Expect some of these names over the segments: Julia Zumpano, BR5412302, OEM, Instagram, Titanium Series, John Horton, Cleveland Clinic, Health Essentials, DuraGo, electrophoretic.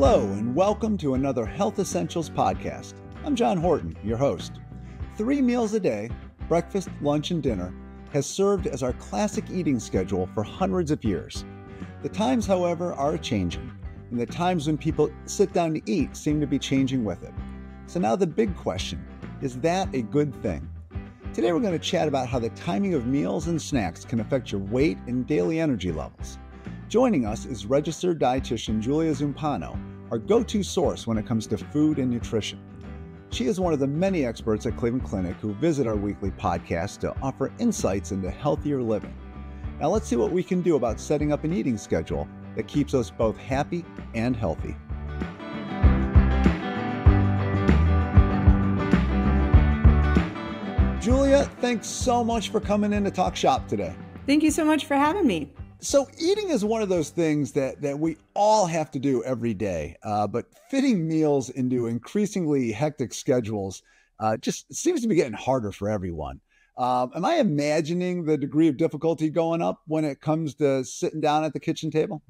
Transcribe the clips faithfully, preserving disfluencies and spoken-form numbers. Hello, and welcome to another Health Essentials podcast. I'm John Horton, your host. Three meals a day, breakfast, lunch, and dinner, has served as our classic eating schedule for hundreds of years. The times, however, are changing, and the times when people sit down to eat seem to be changing with it. So now the big question, is that a good thing? Today we're going to chat about how the timing of meals and snacks can affect your weight and daily energy levels. Joining us is registered dietitian Julia Zumpano, our go-to source when it comes to food and nutrition. She is one of the many experts at Cleveland Clinic who visit our weekly podcast to offer insights into healthier living. Now let's see what we can do about setting up an eating schedule that keeps us both happy and healthy. Julia, thanks so much for coming in to Talk Shop today. Thank you so much for having me. So eating is one of those things that, that we all have to do every day, uh, but fitting meals into increasingly hectic schedules uh, just seems to be getting harder for everyone. Um, am I imagining the degree of difficulty going up when it comes to sitting down at the kitchen table?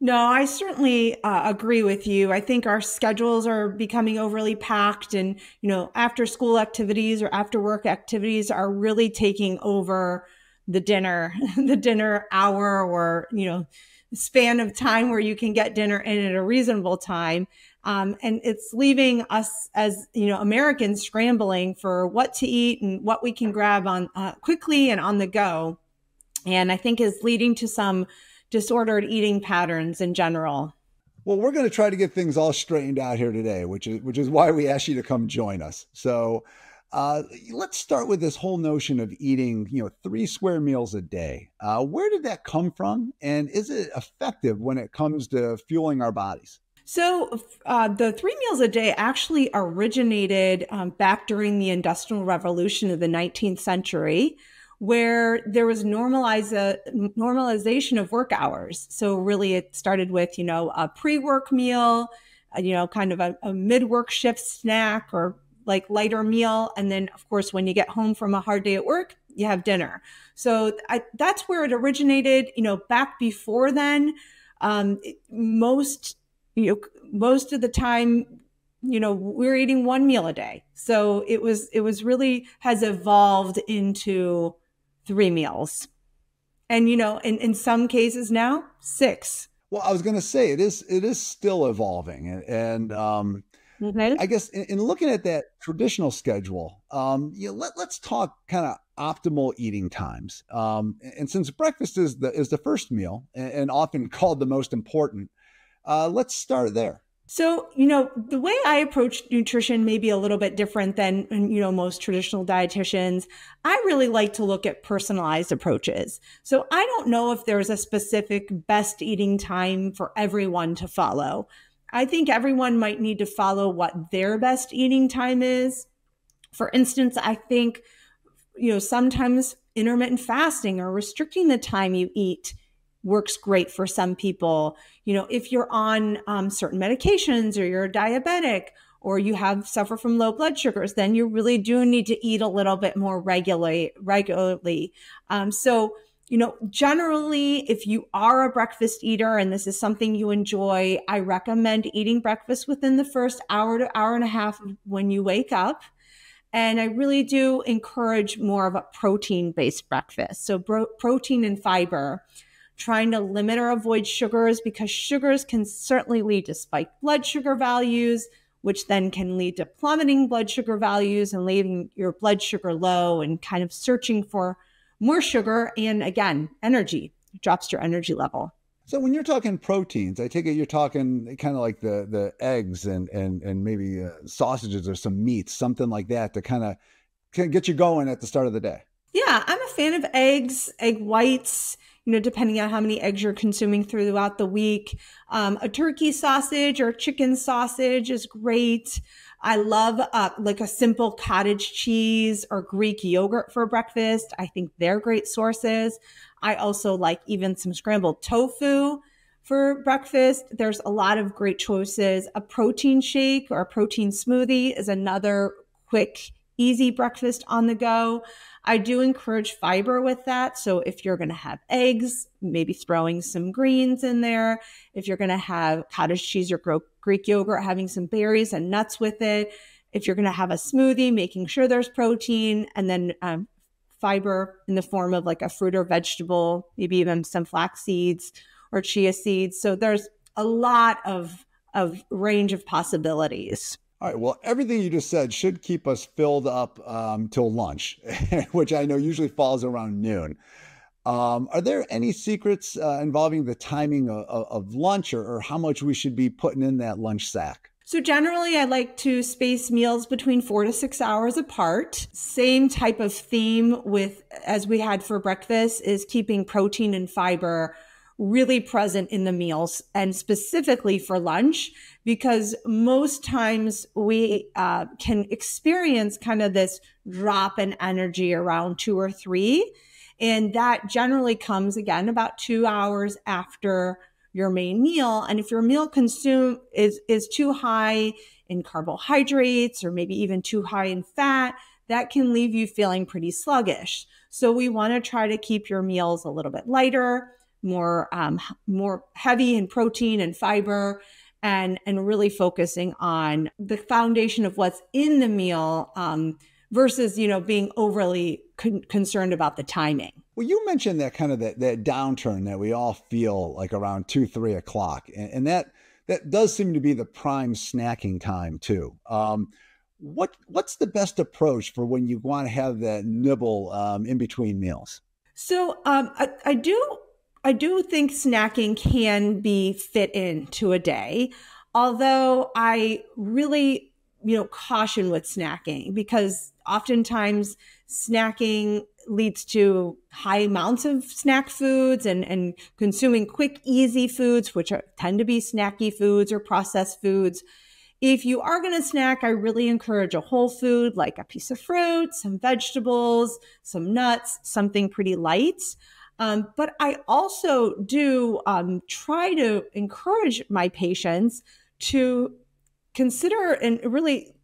No, I certainly uh, agree with you. I think our schedules are becoming overly packed, and, you know, after school activities or after work activities are really taking over the dinner, the dinner hour, or, you know, span of time where you can get dinner in at a reasonable time. Um, and it's leaving us as, you know, Americans scrambling for what to eat and what we can grab on uh, quickly and on the go. And I think is leading to some disordered eating patterns in general. Well, we're going to try to get things all straightened out here today, which is, which is why we asked you to come join us. So Uh, let's start with this whole notion of eating, you know, three square meals a day. Uh, where did that come from? And is it effective when it comes to fueling our bodies? So uh, the three meals a day actually originated um, back during the Industrial Revolution of the nineteenth century, where there was normalize, uh, normalization of work hours. So really it started with, you know, a pre-work meal, uh, you know, kind of a, a mid-work shift snack or like lighter meal. And then of course, when you get home from a hard day at work, you have dinner. So I, that's where it originated, you know, back before then. Um, most, you know, most of the time, you know, we're eating one meal a day. So it was, it was really has evolved into three meals. And, you know, in, in some cases now six. Well, I was going to say it is, it is still evolving. And, and um, I guess in, in looking at that traditional schedule, um, you know, let, let's talk kind of optimal eating times. Um, and, and since breakfast is the, is the first meal and, and often called the most important, uh, let's start there. So, you know, the way I approach nutrition may be a little bit different than, you know, most traditional dietitians. I really like to look at personalized approaches. So I don't know if there's a specific best eating time for everyone to follow. I think everyone might need to follow what their best eating time is. For instance, I think, you know, sometimes intermittent fasting or restricting the time you eat works great for some people. You know, if you're on um, certain medications or you're diabetic or you have suffer from low blood sugars, then you really do need to eat a little bit more regularly. regularly. Um, so You know, generally, if you are a breakfast eater and this is something you enjoy, I recommend eating breakfast within the first hour to hour and a half when you wake up. And I really do encourage more of a protein-based breakfast. So bro- protein and fiber, trying to limit or avoid sugars because sugars can certainly lead to spiked blood sugar values, which then can lead to plummeting blood sugar values and leaving your blood sugar low and kind of searching for more sugar and, again, energy. It drops your energy level. So when you're talking proteins, I take it you're talking kind of like the the eggs and and and maybe uh, sausages or some meats, something like that to kind of get you going at the start of the day. Yeah, I'm a fan of eggs, egg whites, you know, depending on how many eggs you're consuming throughout the week. Um, a turkey sausage or chicken sausage is great. I love uh, like a simple cottage cheese or Greek yogurt for breakfast. I think they're great sources. I also like even some scrambled tofu for breakfast. There's a lot of great choices. A protein shake or a protein smoothie is another quick, easy breakfast on the go. I do encourage fiber with that. So if you're going to have eggs, maybe throwing some greens in there. If you're going to have cottage cheese or Greek yogurt, having some berries and nuts with it. If you're going to have a smoothie, making sure there's protein, and then um, fiber in the form of like a fruit or vegetable, maybe even some flax seeds or chia seeds. So there's a lot of, of range of possibilities. All right. Well, everything you just said should keep us filled up um, till lunch, which I know usually falls around noon. Um, are there any secrets uh, involving the timing of, of lunch or, or how much we should be putting in that lunch sack? So generally, I like to space meals between four to six hours apart. Same type of theme with as we had for breakfast is keeping protein and fiber really present in the meals, and specifically for lunch, because most times we uh, can experience kind of this drop in energy around two or three. And that generally comes again about two hours after your main meal. And if your meal consume is, is too high in carbohydrates or maybe even too high in fat, that can leave you feeling pretty sluggish. So we want to try to keep your meals a little bit lighter, more, um, more heavy in protein and fiber, and, and really focusing on the foundation of what's in the meal, um, versus, you know, being overly con- concerned about the timing. Well, you mentioned that kind of that, that downturn that we all feel like around two, three o'clock. And, and that, that does seem to be the prime snacking time too. Um, what, what's the best approach for when you want to have that nibble um, in between meals? So um, I, I do, I do think snacking can be fit into a day, although I really, you know, caution with snacking, because oftentimes snacking leads to high amounts of snack foods and, and consuming quick, easy foods, which are, tend to be snacky foods or processed foods. If you are going to snack, I really encourage a whole food, like a piece of fruit, some vegetables, some nuts, something pretty light. Um, but I also do um, try to encourage my patients to consider and really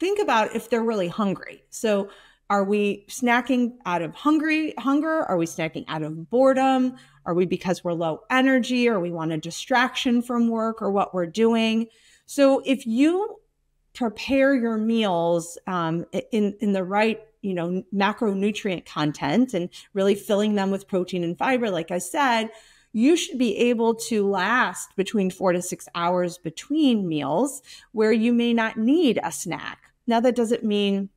think about if they're really hungry. So are we snacking out of hungry hunger? Are we snacking out of boredom? Are we because we're low energy or we want a distraction from work or what we're doing? So if you prepare your meals um, in, in the right you know, macronutrient content and really filling them with protein and fiber, like I said, you should be able to last between four to six hours between meals where you may not need a snack. Now, that doesn't mean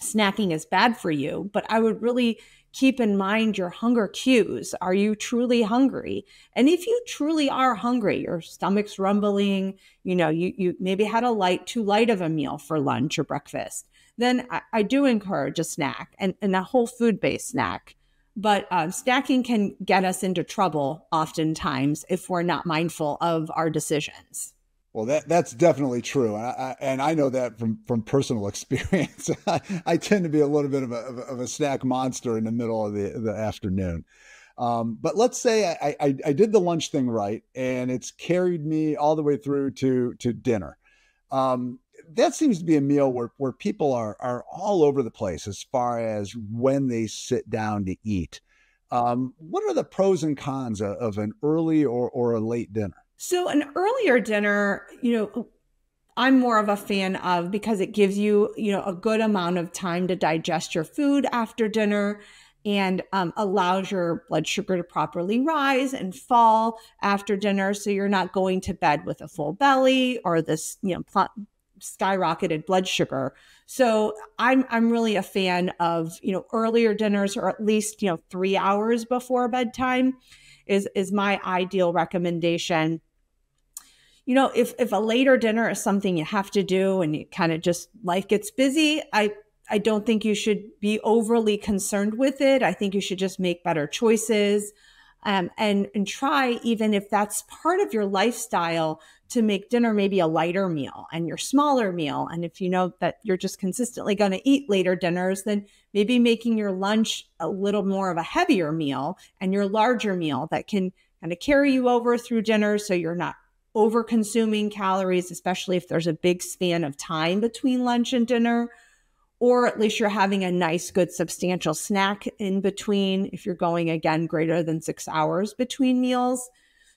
snacking is bad for you, but I would really keep in mind your hunger cues. Are you truly hungry? And if you truly are hungry, your stomach's rumbling, you know, you, you maybe had a light, too light of a meal for lunch or breakfast, then I, I do encourage a snack and, and a whole food-based snack. But um, snacking can get us into trouble oftentimes if we're not mindful of our decisions. Well, that, that's definitely true. And I, and I know that from, from personal experience. I, I tend to be a little bit of a, of a snack monster in the middle of the, the afternoon. Um, but let's say I, I, I did the lunch thing right, and it's carried me all the way through to, to dinner. Um, that seems to be a meal where, where people are, are all over the place as far as when they sit down to eat. Um, what are the pros and cons of, of an early or, or a late dinner? So an earlier dinner, you know, I'm more of a fan of, because it gives you, you know, a good amount of time to digest your food after dinner, and um, allows your blood sugar to properly rise and fall after dinner. So you're not going to bed with a full belly or this, you know, pl- skyrocketed blood sugar. So I'm, I'm really a fan of, you know, earlier dinners, or at least, you know, three hours before bedtime is, is my ideal recommendation. You know, if, if a later dinner is something you have to do and you kind of just, life gets busy, I, I don't think you should be overly concerned with it. I think you should just make better choices. Um, and, and try, even if that's part of your lifestyle, to make dinner maybe a lighter meal and your smaller meal. And if you know that you're just consistently going to eat later dinners, then maybe making your lunch a little more of a heavier meal and your larger meal that can kind of carry you over through dinner, so you're not over consuming calories, especially if there's a big span of time between lunch and dinner. or at least you're having a nice, good, substantial snack in between if you're going, again, greater than six hours between meals.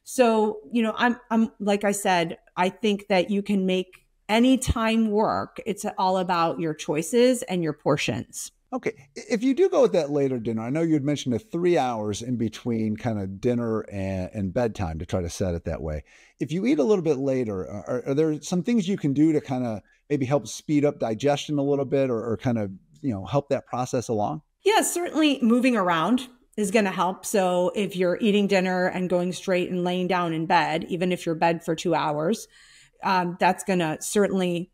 So, you know, I'm, I'm, like I said, I think that you can make any time work. It's all about your choices and your portions. Okay. If you do go with that later dinner, I know you'd mentioned the three hours in between kind of dinner and, and bedtime to try to set it that way. If you eat a little bit later, are, are there some things you can do to kind of maybe help speed up digestion a little bit, or, or kind of, you know, help that process along? Yeah, certainly moving around is going to help. So if you're eating dinner and going straight and laying down in bed, even if you're in bed for two hours, um, that's going to certainly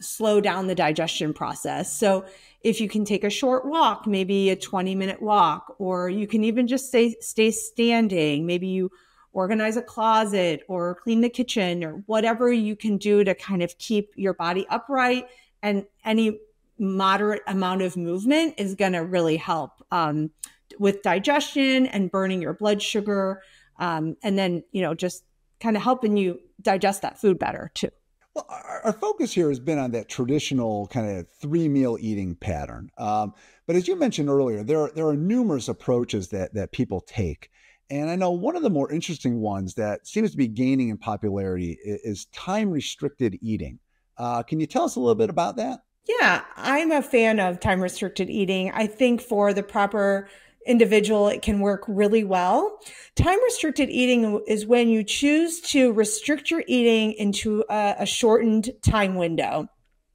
slow down the digestion process. So if you can take a short walk, maybe a twenty minute walk, or you can even just stay, stay standing. Maybe you organize a closet or clean the kitchen, or whatever you can do to kind of keep your body upright, and any moderate amount of movement is going to really help um, with digestion and burning your blood sugar. Um, and then, you know, just kind of helping you digest that food better too. Well, our focus here has been on that traditional kind of three meal eating pattern. Um, but as you mentioned earlier, there are, there are numerous approaches that, that people take. And I know one of the more interesting ones that seems to be gaining in popularity is time restricted eating. Uh, can you tell us a little bit about that? Yeah, I'm a fan of time restricted eating. I think for the proper individual, it can work really well. Time restricted eating is when you choose to restrict your eating into a, a shortened time window.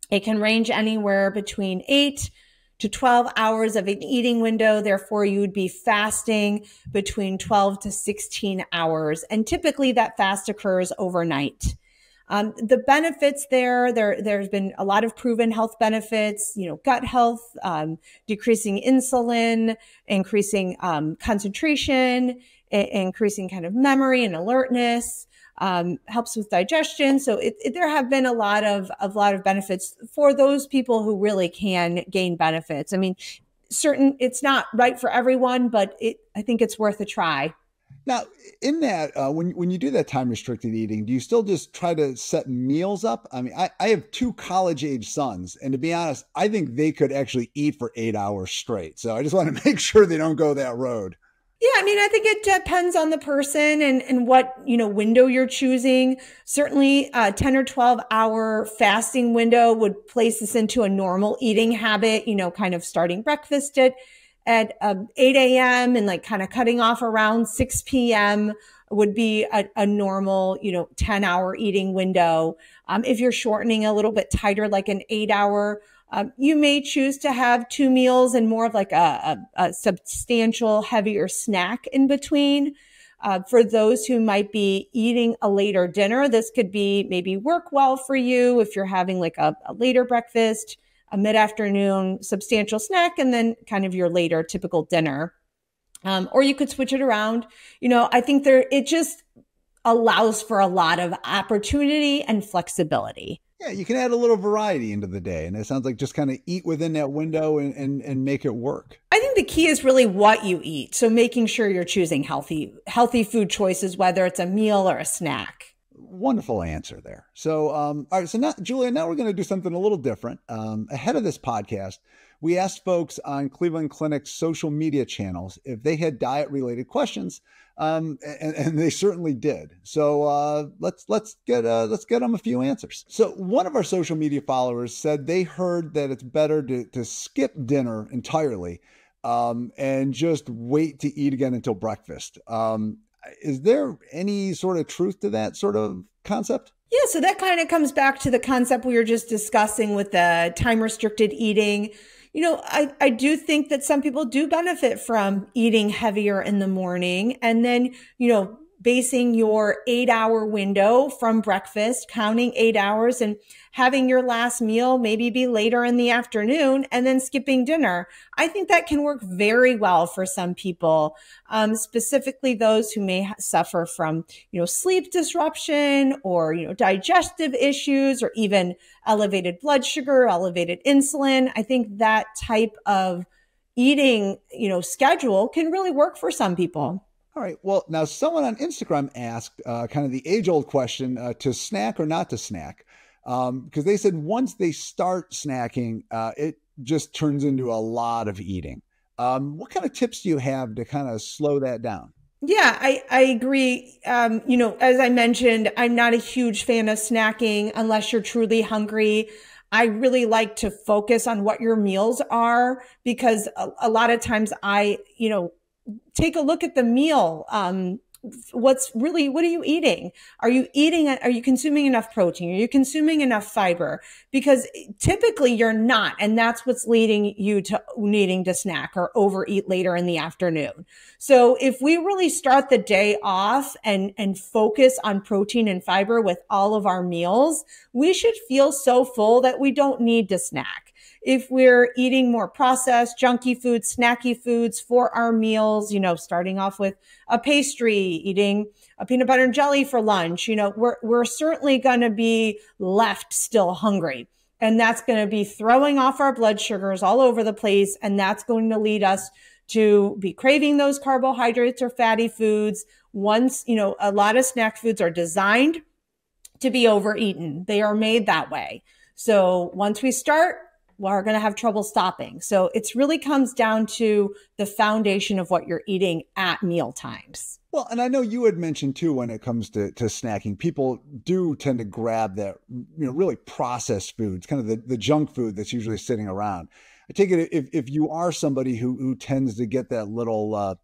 It can range anywhere between eight to twelve hours of an eating window. Therefore, you would be fasting between twelve to sixteen hours. And typically that fast occurs overnight. Um, the benefits there, there, there's been a lot of proven health benefits, you know, gut health, um, decreasing insulin, increasing um, concentration, increasing kind of memory and alertness, um, helps with digestion. So it, it, there have been a lot of, a lot of benefits for those people who really can gain benefits. I mean, certain, it's not right for everyone, but it, I think it's worth a try. Now, in that, uh, when, when you do that time-restricted eating, do you still just try to set meals up? I mean, I, I have two college-age sons, and to be honest, I think they could actually eat for eight hours straight. So I just want to make sure they don't go that road. Yeah, I mean, I think it depends on the person and, and what, you know, window you're choosing. Certainly a ten or twelve hour fasting window would place this into a normal eating habit, you know, kind of starting breakfast at at um, eight a m and like kind of cutting off around six p m would be a, a normal, you know, ten hour eating window. Um, if you're shortening a little bit tighter, like an eight hour, um, you may choose to have two meals and more of like a, a, a substantial heavier snack in between. Uh, for those who might be eating a later dinner, this could be maybe work well for you if you're having like a, a later breakfast, a mid-afternoon substantial snack, and then kind of your later typical dinner. Um, or you could switch it around. You know, I think there, it just allows for a lot of opportunity and flexibility. Yeah, you can add a little variety into the day. And it sounds like just kind of eat within that window and, and, and make it work. I think the key is really what you eat. So making sure you're choosing healthy, healthy food choices, whether it's a meal or a snack. Wonderful answer there. So, um, all right. So now, Julia, now we're going to do something a little different. Um, ahead of this podcast, we asked folks on Cleveland Clinic's social media channels if they had diet-related questions, um, and, and they certainly did. So uh, let's let's get uh, let's get them a few answers. So one of our social media followers said they heard that it's better to, to skip dinner entirely um, and just wait to eat again until breakfast. Um, Is there any sort of truth to that sort of concept? Yeah, so that kind of comes back to the concept we were just discussing with the time-restricted eating. You know, I, I do think that some people do benefit from eating heavier in the morning, and then, you know, basing your eight hour window from breakfast, counting eight hours and having your last meal maybe be later in the afternoon and then skipping dinner. I think that can work very well for some people, um, specifically those who may suffer from, you know, sleep disruption or, you know, digestive issues or even elevated blood sugar, elevated insulin. I think that type of eating, you know, schedule can really work for some people. All right. Well, now someone on Instagram asked uh, kind of the age-old question uh, to snack or not to snack, because um, they said once they start snacking, uh, it just turns into a lot of eating. Um, what kind of tips do you have to kind of slow that down? Yeah, I, I agree. Um, you know, as I mentioned, I'm not a huge fan of snacking unless you're truly hungry. I really like to focus on what your meals are, because a, a lot of times I, you know, take a look at the meal. Um, what's really, what are you eating? Are you eating, are you consuming enough protein? Are you consuming enough fiber? Because typically you're not, and that's what's leading you to needing to snack or overeat later in the afternoon. So if we really start the day off and, and focus on protein and fiber with all of our meals, we should feel so full that we don't need to snack. If we're eating more processed, junky foods, snacky foods for our meals, you know, starting off with a pastry, eating a peanut butter and jelly for lunch, you know, we're, we're certainly going to be left still hungry. And that's going to be throwing off our blood sugars all over the place. And that's going to lead us to be craving those carbohydrates or fatty foods. Once, you know, a lot of snack foods are designed to be overeaten. They are made that way. So once we start, we're going to have trouble stopping. So it's really comes down to the foundation of what you're eating at meal times. Well, and I know you had mentioned too, when it comes to, to snacking, people do tend to grab that, you know, really processed foods, kind of the, the junk food that's usually sitting around. I take it if, if you are somebody who, who tends to get that little, uh,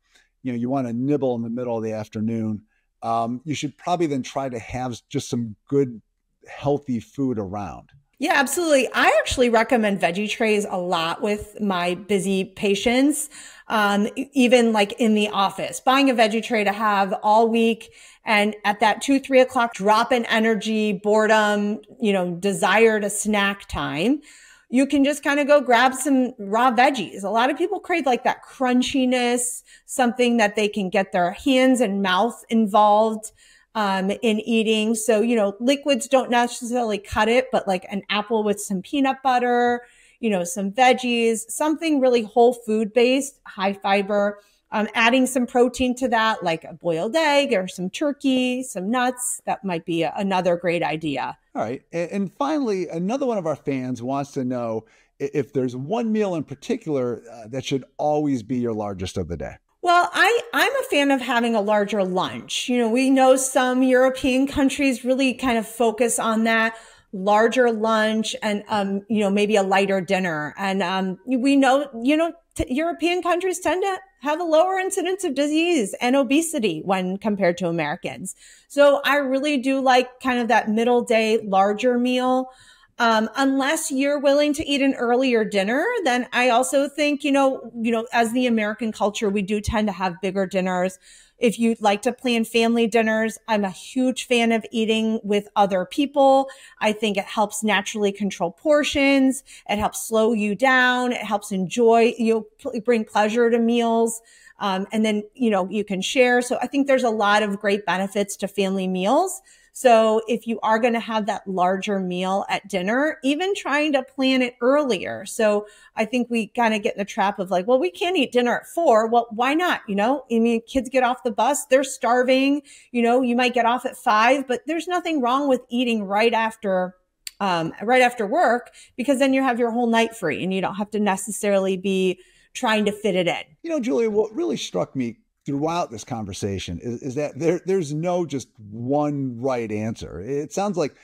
you know, you want to nibble in the middle of the afternoon, um, you should probably then try to have just some good, healthy food around. Yeah, absolutely. I actually recommend veggie trays a lot with my busy patients, um, even like in the office, buying a veggie tray to have all week. And at that two, three o'clock drop in energy, boredom, you know, desire to snack time, you can just kind of go grab some raw veggies. A lot of people crave like that crunchiness, something that they can get their hands and mouth involved Um, in eating. So, you know, liquids don't necessarily cut it, but like an apple with some peanut butter, you know, some veggies, something really whole food based, high fiber, um, adding some protein to that, like a boiled egg or some turkey, some nuts. That might be a, another great idea. All right. And, and finally, another one of our fans wants to know if there's one meal in particular uh, that should always be your largest of the day. Well, I, I'm a fan of having a larger lunch. You know, we know some European countries really kind of focus on that larger lunch and, um, you know, maybe a lighter dinner. And um, we know, you know, t- European countries tend to have a lower incidence of disease and obesity when compared to Americans. So I really do like kind of that middle day larger meal. Um, unless you're willing to eat an earlier dinner, then I also think, you know, you know, as the American culture, we do tend to have bigger dinners. If you'd like to plan family dinners, I'm a huge fan of eating with other people. I think it helps naturally control portions. It helps slow you down. It helps enjoy, you know, bring pleasure to meals. Um, and then, you know, you can share. So I think there's a lot of great benefits to family meals. So if you are going to have that larger meal at dinner, even trying to plan it earlier. So I think we kind of get in the trap of like, well, we can't eat dinner at four. Well, why not? You know, I mean, kids get off the bus, they're starving. You know, you might get off at five, but there's nothing wrong with eating right after, um, right after work, because then you have your whole night free and you don't have to necessarily be trying to fit it in. You know, Julia, what really struck me throughout this conversation is, is that there, there's no just one right answer. It sounds like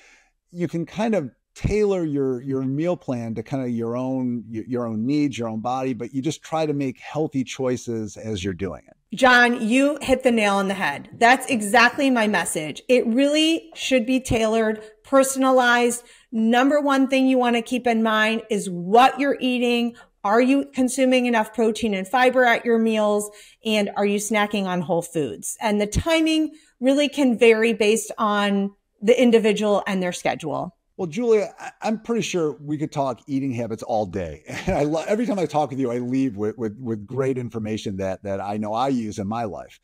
you can kind of tailor your, your meal plan to kind of your own, your own needs, your own body, but you just try to make healthy choices as you're doing it. John, you hit the nail on the head. That's exactly my message. It really should be tailored, personalized. Number one thing you want to keep in mind is what you're eating. Are you consuming enough protein and fiber at your meals? And are you snacking on whole foods? And the timing really can vary based on the individual and their schedule. Well, Julia, I'm pretty sure we could talk eating habits all day. And I lo- every time I talk with you, I leave with, with, with great information that, that I know I use in my life.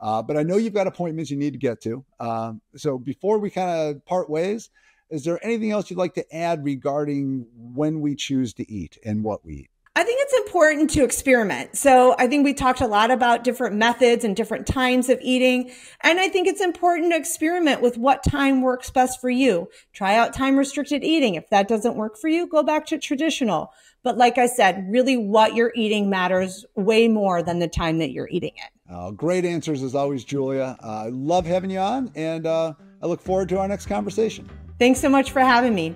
Uh, but I know you've got appointments you need to get to. Uh, so before we kind of part ways, is there anything else you'd like to add regarding when we choose to eat and what we eat? I think it's important to experiment. So I think we talked a lot about different methods and different times of eating. And I think it's important to experiment with what time works best for you. Try out time restricted eating. If that doesn't work for you, go back to traditional. But like I said, really what you're eating matters way more than the time that you're eating it. Oh, great answers as always, Julia. I uh, love having you on, and uh, I look forward to our next conversation. Thanks so much for having me.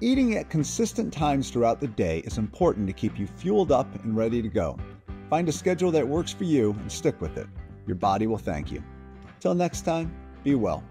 Eating at consistent times throughout the day is important to keep you fueled up and ready to go. Find a schedule that works for you and stick with it. Your body will thank you. Till next time, be well.